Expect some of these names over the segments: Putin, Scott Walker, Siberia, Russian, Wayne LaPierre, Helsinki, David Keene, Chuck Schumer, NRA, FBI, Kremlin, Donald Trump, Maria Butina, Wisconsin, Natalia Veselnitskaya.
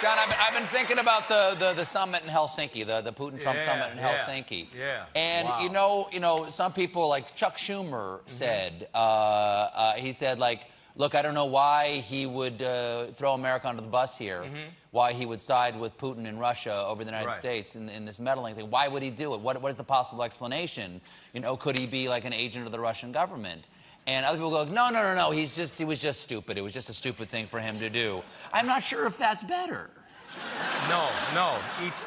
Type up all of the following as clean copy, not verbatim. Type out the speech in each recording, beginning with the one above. John, I've been thinking about the summit in Helsinki, the Putin-Trump summit in Helsinki. Yeah. And wow. you know, some people like Chuck Schumer said, he said, like, look, I don't know why he would throw America under the bus here, why he would side with Putin and Russia over the United States in this meddling thing. Why would he do it? What is the possible explanation? You know, could he be like an agent of the Russian government? And other people go, no, he was just stupid. It was just a stupid thing for him to do. I'm not sure if that's better. No,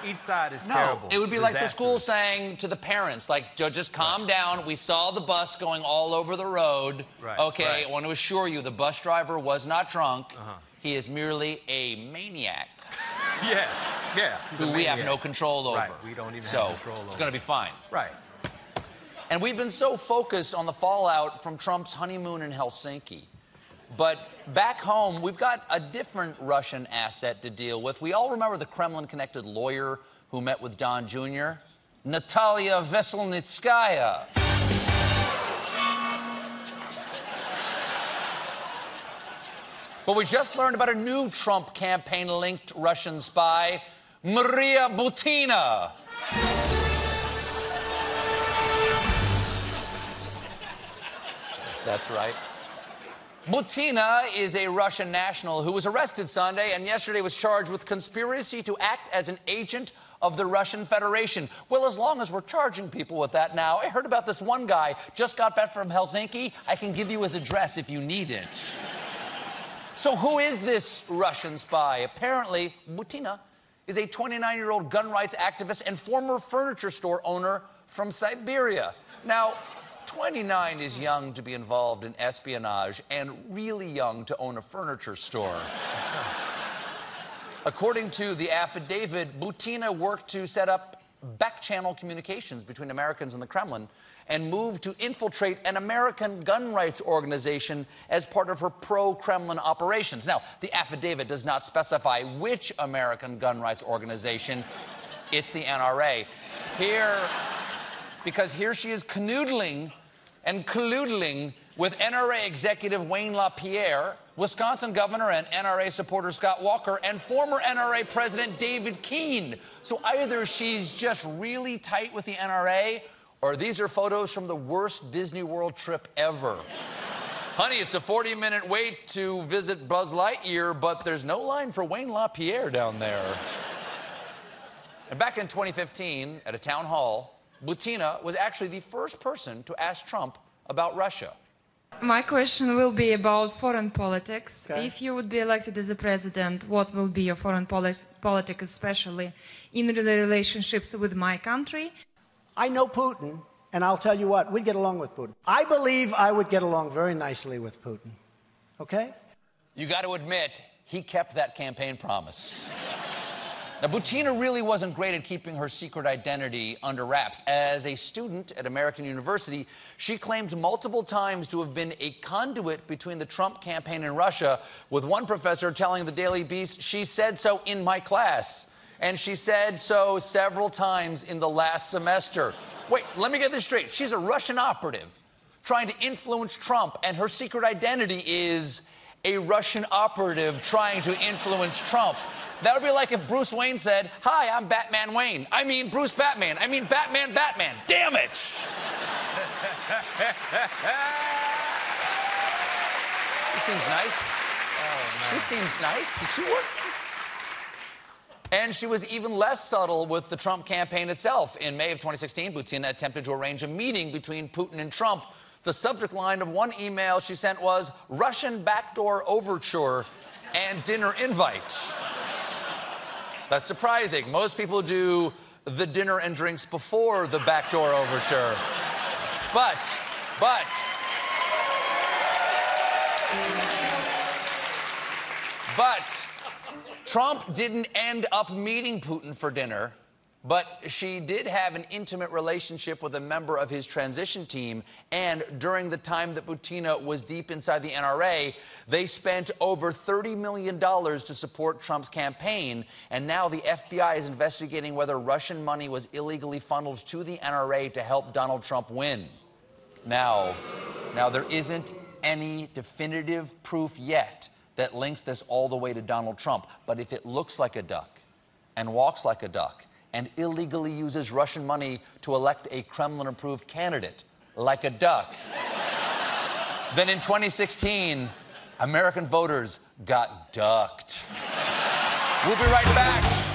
each side is terrible. It would be disastrous. Like the school saying to the parents, like, just calm down. We saw the bus going all over the road. Okay, I want to assure you the bus driver was not drunk. He is merely a maniac. Who we have no control over. We don't even have control over. So it's going to be fine. And we've been so focused on the fallout from Trump's honeymoon in Helsinki. But back home, we've got a different Russian asset to deal with. We all remember the Kremlin-connected lawyer who met with Don Jr., Natalia Veselnitskaya. But we just learned about a new Trump campaign-linked Russian spy, Maria Butina. That's right. Butina is a Russian national who was arrested Sunday and yesterday was charged with conspiracy to act as an agent of the Russian Federation. Well, as long as we're charging people with that now, I heard about this one guy just got back from Helsinki. I can give you his address if you need it. So who is this Russian spy? Apparently, Butina is a 29-year-old gun rights activist and former furniture store owner from Siberia. Now, 29 is young to be involved in espionage and really young to own a furniture store. According to the affidavit, Butina worked to set up back-channel communications between Americans and the Kremlin and moved to infiltrate an American gun rights organization as part of her pro-Kremlin operations. Now, the affidavit does not specify which American gun rights organization. It's the NRA. Because here she is canoodling and colludeling with NRA executive Wayne LaPierre, Wisconsin governor and NRA supporter Scott Walker, and former NRA president David Keene. So either she's just really tight with the NRA, or these are photos from the worst Disney World trip ever. Honey, it's a 40-minute wait to visit Buzz Lightyear, but there's no line for Wayne LaPierre down there. And back in 2015, at a town hall, Butina was actually the first person to ask Trump about Russia. My question will be about foreign politics. Okay. If you would be elected as a president, what will be your foreign politic, especially in the relationships with my country? I know Putin, and I'll tell you what, we'd get along with Putin. I believe I would get along very nicely with Putin, okay? You got to admit, he kept that campaign promise. Now, Butina really wasn't great at keeping her secret identity under wraps. As a student at American University, she claimed multiple times to have been a conduit between the Trump campaign and Russia, with one professor telling the Daily Beast, she said so in my class, and she said so several times in the last semester. Wait, let me get this straight. She's a Russian operative trying to influence Trump, and her secret identity is a Russian operative trying to influence Trump. That would be like if Bruce Wayne said, hi, I'm Batman Wayne. I mean, Bruce Batman. I mean, Batman, Batman. Damn it! She seems nice. Oh, no. She seems nice. Did she work? And she was even less subtle with the Trump campaign itself. In May of 2016, Butina attempted to arrange a meeting between Putin and Trump. The subject line of one email she sent was, Russian backdoor overture and dinner invites. That's surprising. Most people do the dinner and drinks before the backdoor overture. But Trump didn't end up meeting Putin for dinner, but she did have an intimate relationship with a member of his transition team, and during the time that Butina was deep inside the NRA, they spent over $30 million to support Trump's campaign, and now the FBI is investigating whether Russian money was illegally funneled to the NRA to help Donald Trump win. Now there isn't any definitive proof yet that links this all the way to Donald Trump. But if it looks like a duck and walks like a duck and illegally uses Russian money to elect a Kremlin-approved candidate like a duck, then in 2016, American voters got ducked. We'll be right back.